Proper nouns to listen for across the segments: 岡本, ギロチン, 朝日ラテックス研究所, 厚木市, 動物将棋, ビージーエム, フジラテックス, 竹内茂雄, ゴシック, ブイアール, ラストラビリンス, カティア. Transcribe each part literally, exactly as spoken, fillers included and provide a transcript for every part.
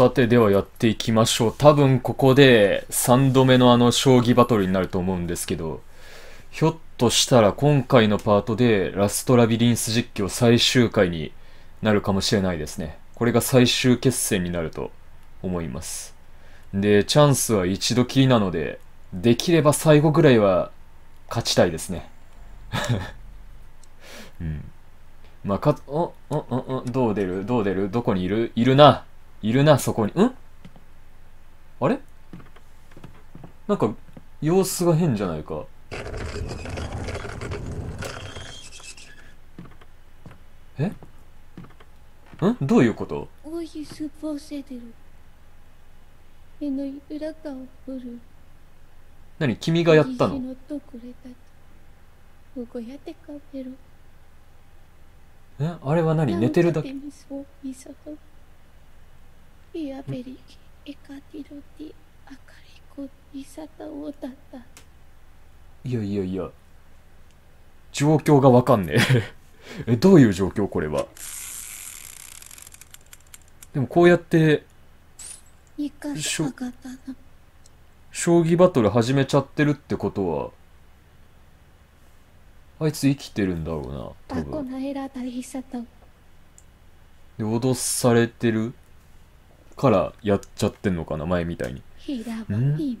さて、ではやっていきましょう。多分ここでさんどめのあの将棋バトルになると思うんですけど、ひょっとしたら今回のパートでラストラビリンス実況最終回になるかもしれないですね。これが最終決戦になると思います。で、チャンスは一度きりなので、できれば最後ぐらいは勝ちたいですね。うん。まあ、か、お、お、お、お、どう出るどう出るどこにいるいるないるな、そこに。んあれなんか、様子が変じゃないか。えんどういうこと？おいスーパーセテル。目の裏側を振る。何、君がやったの？え、あれは何？寝てるだけ？いやいやいや、状況がわかんねえ。え、どういう状況これは？でもこうやってしょ将棋バトル始めちゃってるってことは、あいつ生きてるんだろうな、多分。で、脅されてるからやっちゃってんのかな、前みたいに。ん？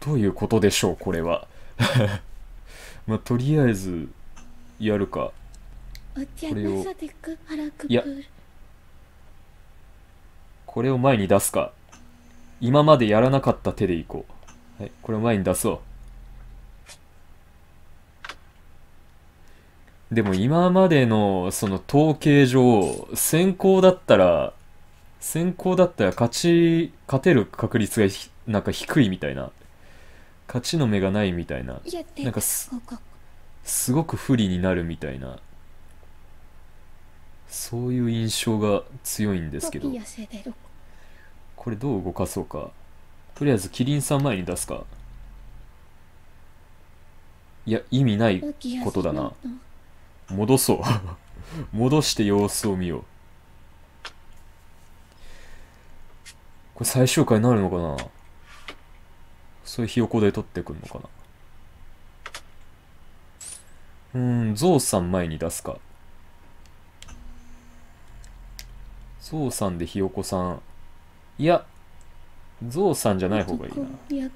どういうことでしょう、これは。まあ、とりあえず、やるか。これを、いや、これを前に出すか。今までやらなかった手でいこう。はい、これを前に出そう。でも今までのその統計上、先行だったら、先行だったら勝ち、勝てる確率がひなんか低いみたいな。勝ちの目がないみたいな。なんかす、すごく不利になるみたいな。そういう印象が強いんですけど。これどう動かそうか。とりあえずキリンさん前に出すか。いや、意味ないことだな。戻そう。戻して様子を見よう。これ最終回になるのかな？そういうひよこで取ってくるのかな。うん、ゾウさん前に出すか。ゾウさんでひよこさん。いや、ゾウさんじゃない方がいいな。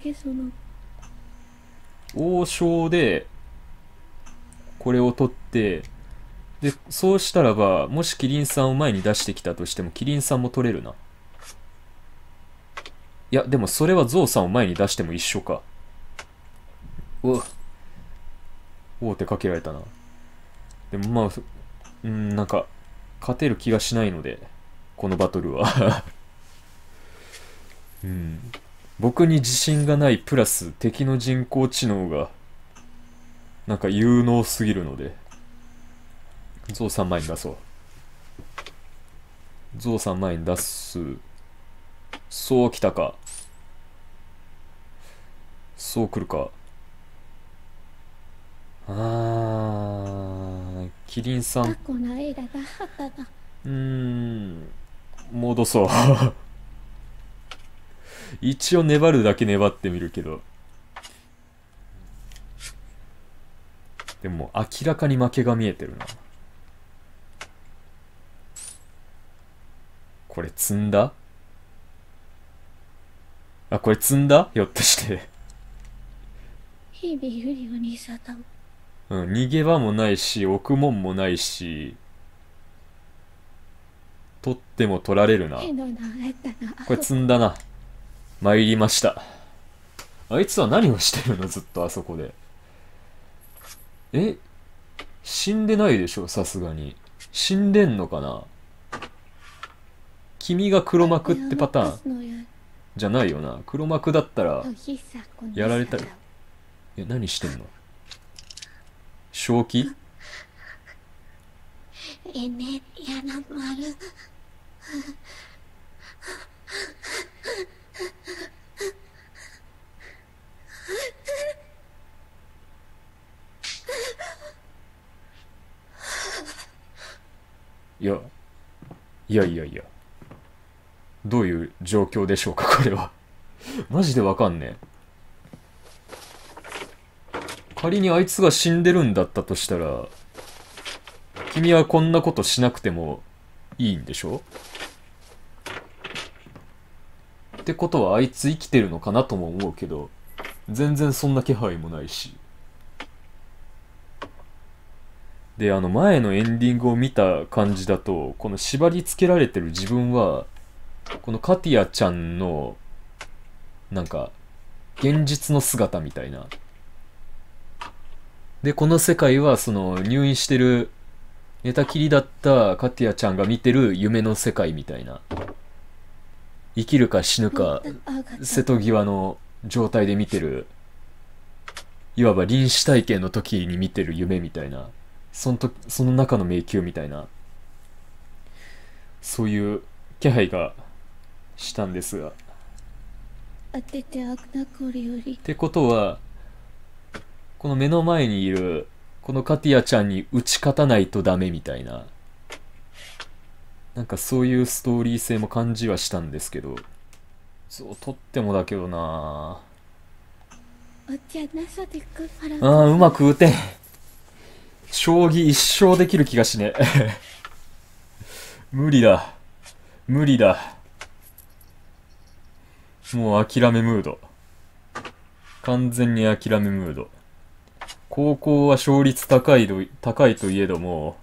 王将で、これを取って、で、そうしたらば、もしキリンさんを前に出してきたとしても、キリンさんも取れるな。いや、でもそれはゾウさんを前に出しても一緒か。うわ、王手かけられたな。でもまあ、うん、なんか、勝てる気がしないので、このバトルは。うん、僕に自信がないプラス敵の人工知能がなんか有能すぎるので、ゾウさん前に出そう。ゾウさん前に出す。そう来たか。そう来るか。あー、キリンさん、うーん、戻そう。一応粘るだけ粘ってみるけど、でも明らかに負けが見えてるな。これ積んだ？あ、これ積んだ？ひょっとして。うん、逃げ場もないし置くもんもないし、取っても取られるな。これ積んだな。参りました。あいつは何をしてるの？ずっとあそこで。え？死んでないでしょ、さすがに。死んでんのかな？君が黒幕ってパターンじゃないよな。黒幕だったらやられたり。え、何してんの？正気？えね、やなまる。いや、いやいやいや。どういう状況でしょうか、これは。マジでわかんねえ。仮にあいつが死んでるんだったとしたら、君はこんなことしなくてもいいんでしょ？ってことはあいつ生きてるのかなとも思うけど、全然そんな気配もないし。で、あの前のエンディングを見た感じだと、この縛り付けられてる自分は、このカティアちゃんの、なんか、現実の姿みたいな。で、この世界はその入院してる、寝たきりだったカティアちゃんが見てる夢の世界みたいな。生きるか死ぬか、瀬戸際の状態で見てる、いわば臨死体験の時に見てる夢みたいな。そのと、その中の迷宮みたいな、そういう気配がしたんですが。ってことは、この目の前にいるこのカティアちゃんに打ち勝たないとダメみたいな、なんかそういうストーリー性も感じはしたんですけど、そうとってもだけどなあ、あうまく打てん。将棋一生できる気がしねえ。無理だ。無理だ。もう諦めムード。完全に諦めムード。高校は勝率高いど、高いといえども、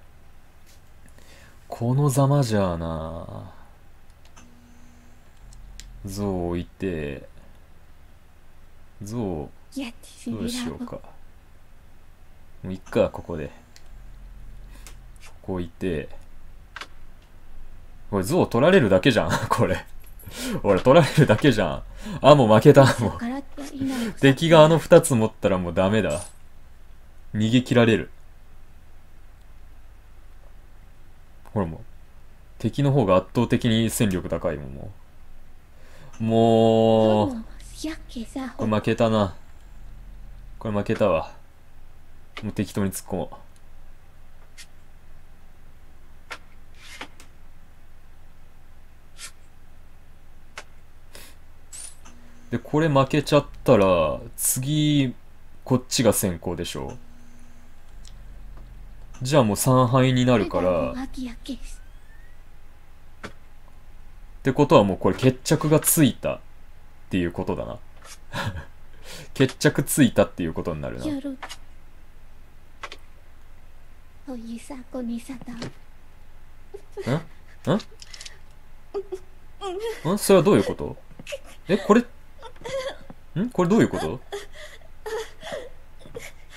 このざまじゃあな。ゾウ置いて、ゾウ、どうしようか。もういっか、ここで。ここ置いて。おい、ゾウ取られるだけじゃん、これ。俺、取られるだけじゃん。あ、もう負けた。もう敵があのふたつ持ったらもうダメだ。逃げ切られる。ほらもう。敵の方が圧倒的に戦力高いもん、もう。もう。これ負けたな。これ負けたわ。もう適当に突っ込もう。で、これ負けちゃったら、次、こっちが先行でしょ。じゃあもうさん敗になるから。ってことはもうこれ決着がついたっていうことだな。決着ついたっていうことになるな。ん？ん？ん？それはどういうこと？え、これ、ん？これどういうこと？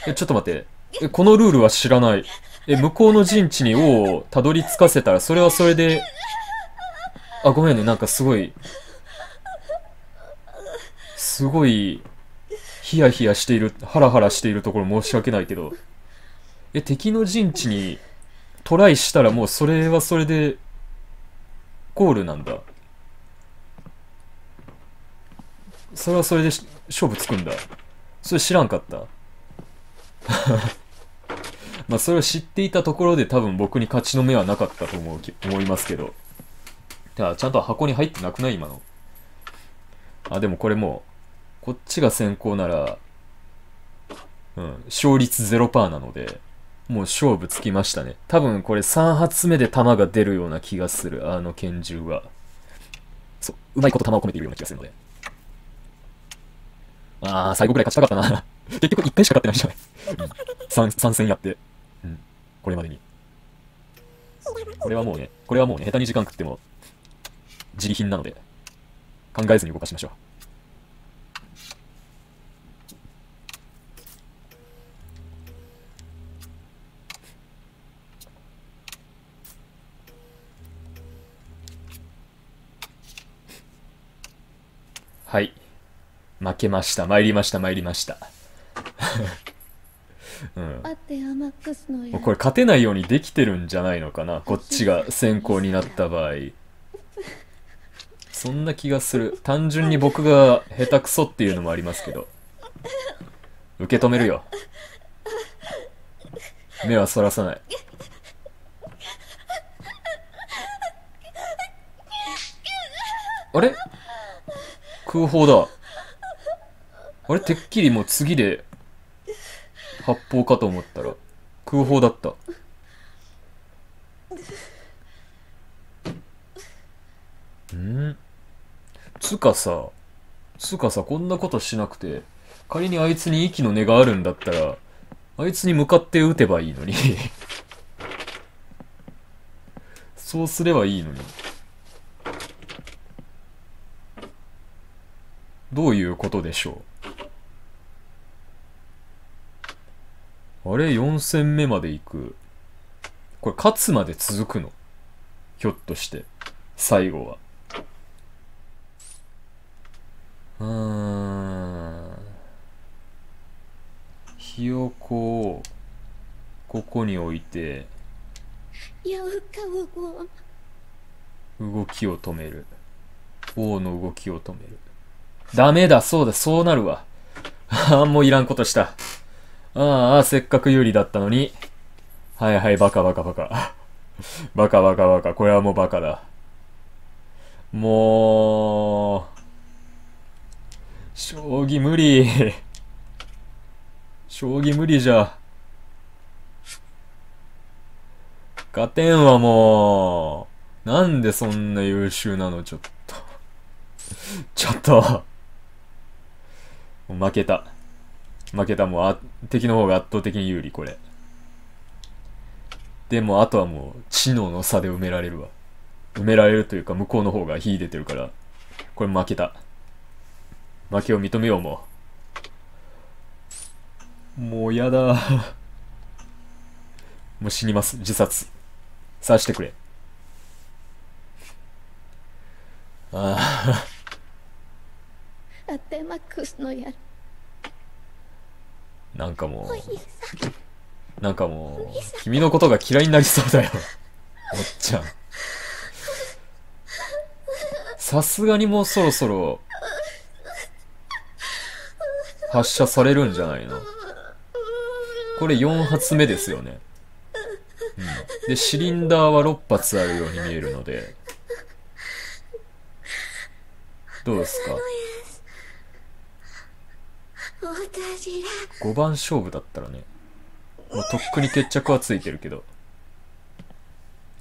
え、ちょっと待って。え、このルールは知らない。え、向こうの陣地に王をたどり着かせたら、それはそれで。あ、ごめんね、なんかすごい、すごい、ヒヤヒヤしている、ハラハラしているところ申し訳ないけど。え、敵の陣地にトライしたらもうそれはそれでゴールなんだ。それはそれで勝負つくんだ。それ知らんかった。まあそれを知っていたところで多分僕に勝ちの目はなかったと思う、思いますけど。だからちゃんと箱に入ってなくない今の。あ、でもこれもう、こっちが先行なら、うん、勝率 ゼロパーセント なので、もう勝負つきましたね。多分これさん発目で弾が出るような気がする、あの拳銃は。そう、うまいこと弾を込めているような気がするので。ああ、最後くらい勝ちたかったな。結局いっかいしか勝ってないじゃない。さん戦やって。うん、これまでに。これはもうね、これはもうね、下手に時間食っても、自利品なので、考えずに動かしましょう。はい。負けました。参りました。参りました。うん、もうこれ勝てないようにできてるんじゃないのかな。こっちが先行になった場合。そんな気がする。単純に僕が下手くそっていうのもありますけど。受け止めるよ。目はそらさない。あれ空砲だ。あれてっきりもう次で発砲かと思ったら空砲だった。んつかさつかさこんなことしなくて、仮にあいつに息の根があるんだったらあいつに向かって撃てばいいのにそうすればいいのに。どういうことでしょう。あれよん戦目まで行く。これ勝つまで続くの、ひょっとして最後は。うーん、ひよこをここに置いて動きを止める。王の動きを止める。ダメだ、そうだ、そうなるわ。ああ、もういらんことした。ああ、せっかく有利だったのに。はいはい、バカバカバカ。バカバカバカ、これはもうバカだ。もう、将棋無理。将棋無理じゃ。勝てんわ、もう。なんでそんな優秀なの、ちょっと。ちょっと。負けた。負けた。もうあ、敵の方が圧倒的に有利、これ。でも、あとはもう、知能の差で埋められるわ。埋められるというか、向こうの方が秀でてるから。これ負けた。負けを認めよう、もう。もうやだ。もう死にます。自殺。さしてくれ。ああ。なんかもうなんかもう君のことが嫌いになりそうだよおっちゃん。さすがにもうそろそろ発射されるんじゃないの。これよん発目ですよね、うん、でシリンダーはろっ発あるように見えるのでどうですか。ごばん勝負だったらね、もうとっくに決着はついてるけど。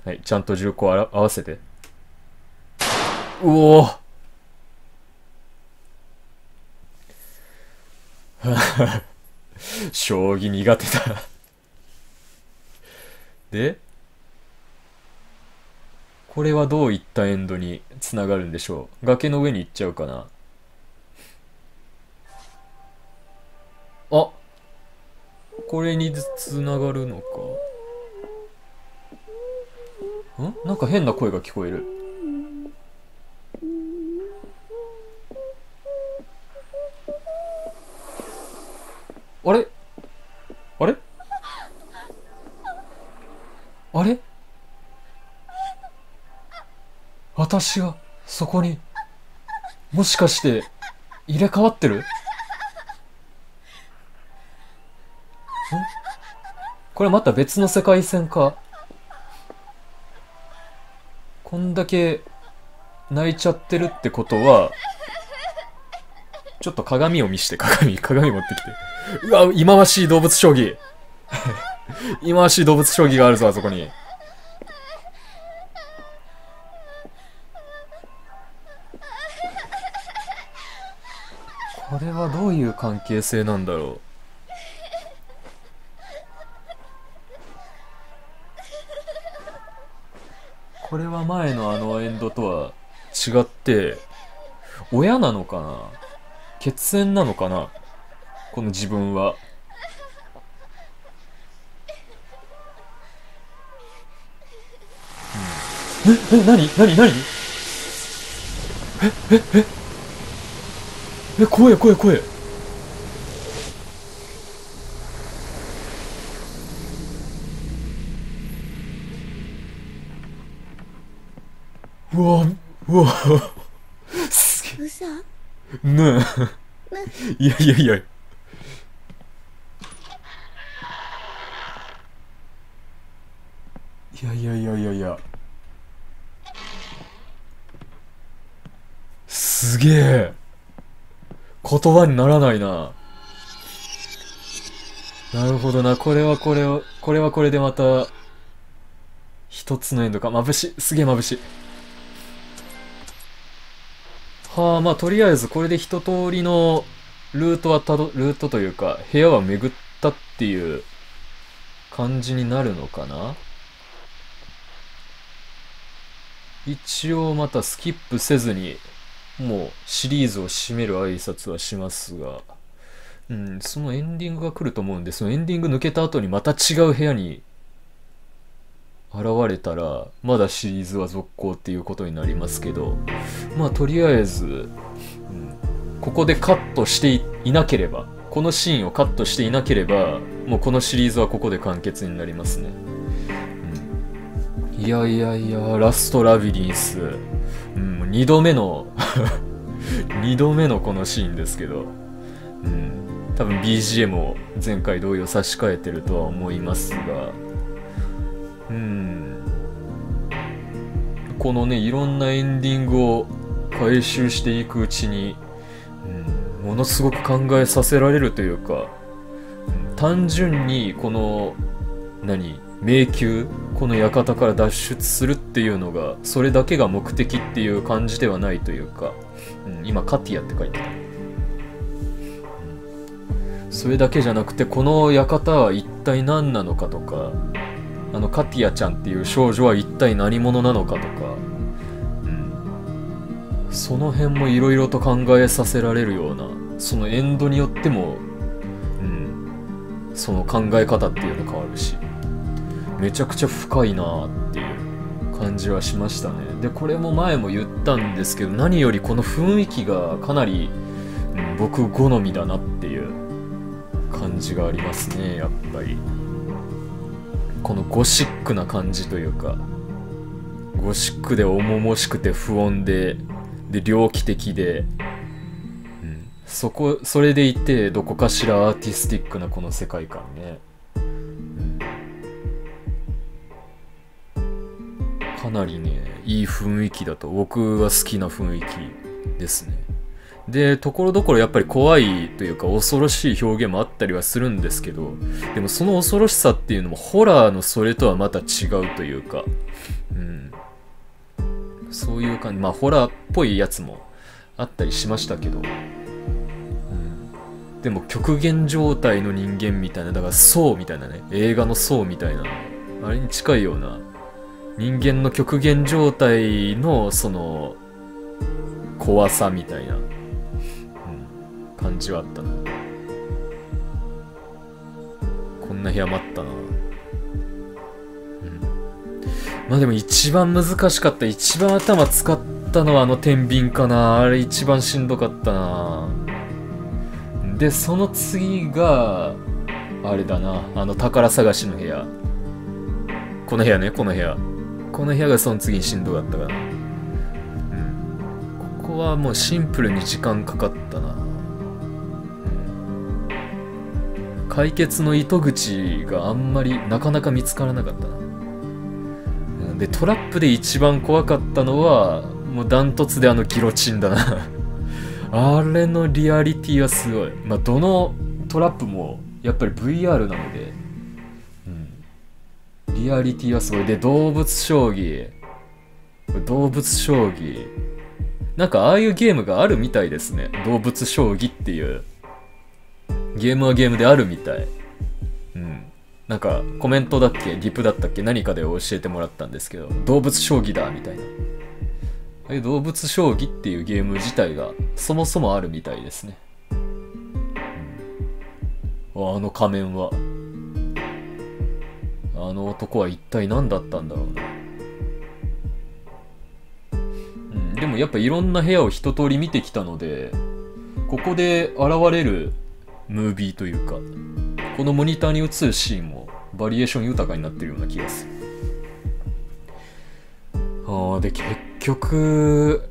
はい、ちゃんと銃口あ合わせて。うおー将棋苦手だでこれはどういったエンドにつながるんでしょう。崖の上に行っちゃうかな。あ、これにつながるのか。ん？なんか変な声が聞こえる。あれ？あれ？あれ？私がそこに、もしかして入れ替わってる？これまた別の世界線か。こんだけ泣いちゃってるってことは、ちょっと鏡を見して、鏡、鏡持ってきて。うわ、忌まわしい動物将棋。忌まわしい動物将棋があるぞ、あそこに。これはどういう関係性なんだろう。これは前のあのエンドとは違って、親なのかな？血縁なのかな？この自分は。うん、え、え、なに？なに？なに？え、え、え？え、怖え、怖え、怖え。うわ、うわ、すげえ。ねえ。いやいやいや。いやいやいやいやいや。すげえ。言葉にならないな。なるほどな。これはこれを、これはこれでまた、一つのエンドか。眩しい。すげえ眩しい。はあ、まあとりあえずこれで一通りのルートはたど、ルートというか、部屋は巡ったっていう感じになるのかな。一応またスキップせずに、もうシリーズを締める挨拶はしますが、うん、そのエンディングが来ると思うんで、そのエンディング抜けた後にまた違う部屋に現れたら、まだシリーズは続行っていうことになりますけど、まあとりあえず、うん、ここでカットして い, いなければ、このシーンをカットしていなければ、もうこのシリーズはここで完結になりますね。うん、いやいやいや、ラストラビリンス、うん、にどめの、にどめのこのシーンですけど、うん、多分 ビージーエム を前回同様差し替えてるとは思いますが、うん、このね、いろんなエンディングを回収していくうちに、うん、ものすごく考えさせられるというか、うん、単純にこの何迷宮、この館から脱出するっていうのがそれだけが目的っていう感じではないというか、うん、今カティアって書いてた、うん、それだけじゃなくて、この館は一体何なのかとか、あのカティアちゃんっていう少女は一体何者なのかとか、うん、その辺もいろいろと考えさせられるような、そのエンドによっても、うん、その考え方っていうの変わるし、めちゃくちゃ深いなっていう感じはしましたね。でこれも前も言ったんですけど、何よりこの雰囲気がかなり、うん、僕好みだなっていう感じがありますね。やっぱりこのゴシックな感じというか、ゴシックで重々しくて不穏で、で猟奇的で、うん、そこそれでいてどこかしらアーティスティックなこの世界観ね、うん、かなりねいい雰囲気だと僕は好きな雰囲気ですね。でところどころやっぱり怖いというか恐ろしい表現もあったりはするんですけど、でもその恐ろしさっていうのもホラーのそれとはまた違うというか、うん、そういう感じ、まあホラーっぽいやつもあったりしましたけど、うん、でも極限状態の人間みたいな、だからソーみたいなね、映画のソーみたいな、あれに近いような人間の極限状態のその怖さみたいな感じはあったな。こんな部屋もあったな、うん、まあでも一番難しかった、一番頭使ったのはあの天秤かな。あれ一番しんどかったな。でその次があれだな、あの宝探しの部屋、この部屋ね、この部屋この部屋がその次にしんどかったかな、うん、ここはもうシンプルに時間かかったな。解決の糸口があんまりなかなか見つからなかったな。でトラップで一番怖かったのはもうダントツであのギロチンだなあれのリアリティはすごい。まあどのトラップもやっぱり ブイアール なので、うん、リアリティはすごい。で動物将棋、動物将棋なんかああいうゲームがあるみたいですね。動物将棋っていうゲームはゲームであるみたい。うん。なんかコメントだっけ、リプだったっけ、何かで教えてもらったんですけど、動物将棋だみたいな。あれ動物将棋っていうゲーム自体がそもそもあるみたいですね。うん、あの仮面は。あの男は一体何だったんだろうな。うん。でもやっぱいろんな部屋を一通り見てきたので、ここで現れるムービーというか、このモニターに映るシーンもバリエーション豊かになってるような気がする。ああ、で結局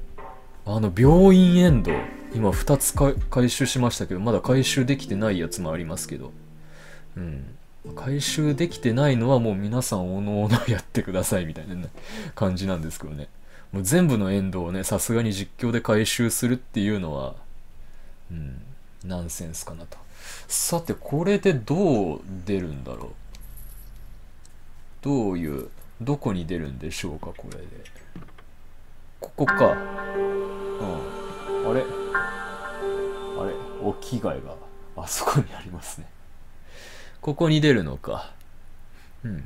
あの病院エンド、今ふたつか回収しましたけど、まだ回収できてないやつもありますけど、うん、回収できてないのはもう皆さんおのおのやってくださいみたいな感じなんですけどね。もう全部のエンドをね、さすがに実況で回収するっていうのは、うん、ナンセンスかなと。さて、これでどう出るんだろう。どういう、どこに出るんでしょうか、これで。ここか。うん。あれあれお着替えが、あそこにありますね。ここに出るのか。うん。っ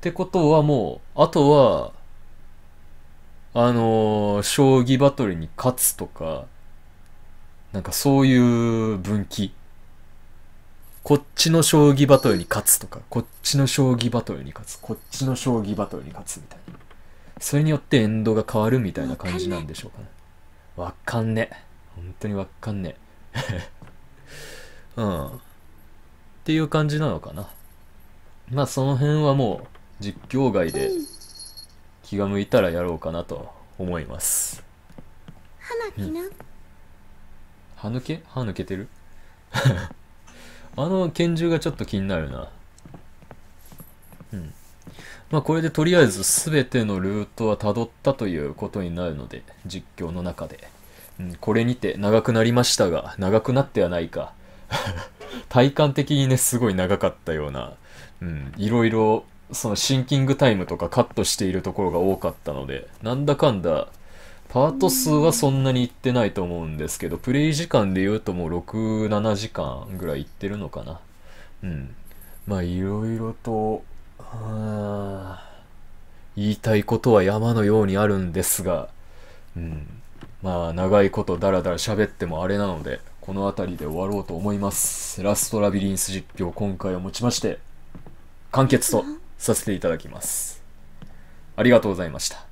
てことはもう、あとは、あのー、将棋バトルに勝つとか、なんかそういう分岐。こっちの将棋バトルに勝つとか、こっちの将棋バトルに勝つ、こっちの将棋バトルに勝つみたいな。それによってエンドが変わるみたいな感じなんでしょうかね。わかんねえ。本当にわかんねえ。うん。っていう感じなのかな。まあその辺はもう実況外で気が向いたらやろうかなと思います。うん、歯抜け？歯抜けてる？あの拳銃がちょっと気になるな。うん。まあこれでとりあえず全てのルートは辿ったということになるので、実況の中で。うん、これにて長くなりましたが、長くなってはないか。体感的にね、すごい長かったような、うん、いろいろ、そのシンキングタイムとかカットしているところが多かったので、なんだかんだ、パート数はそんなにいってないと思うんですけど、プレイ時間で言うともうろく、ななじかんぐらいいってるのかな。うん。まあ、いろいろと、言いたいことは山のようにあるんですが、うん。まあ、長いことダラダラ喋ってもあれなので、この辺りで終わろうと思います。ラストラビリンス実況、今回をもちまして、完結とさせていただきます。ありがとうございました。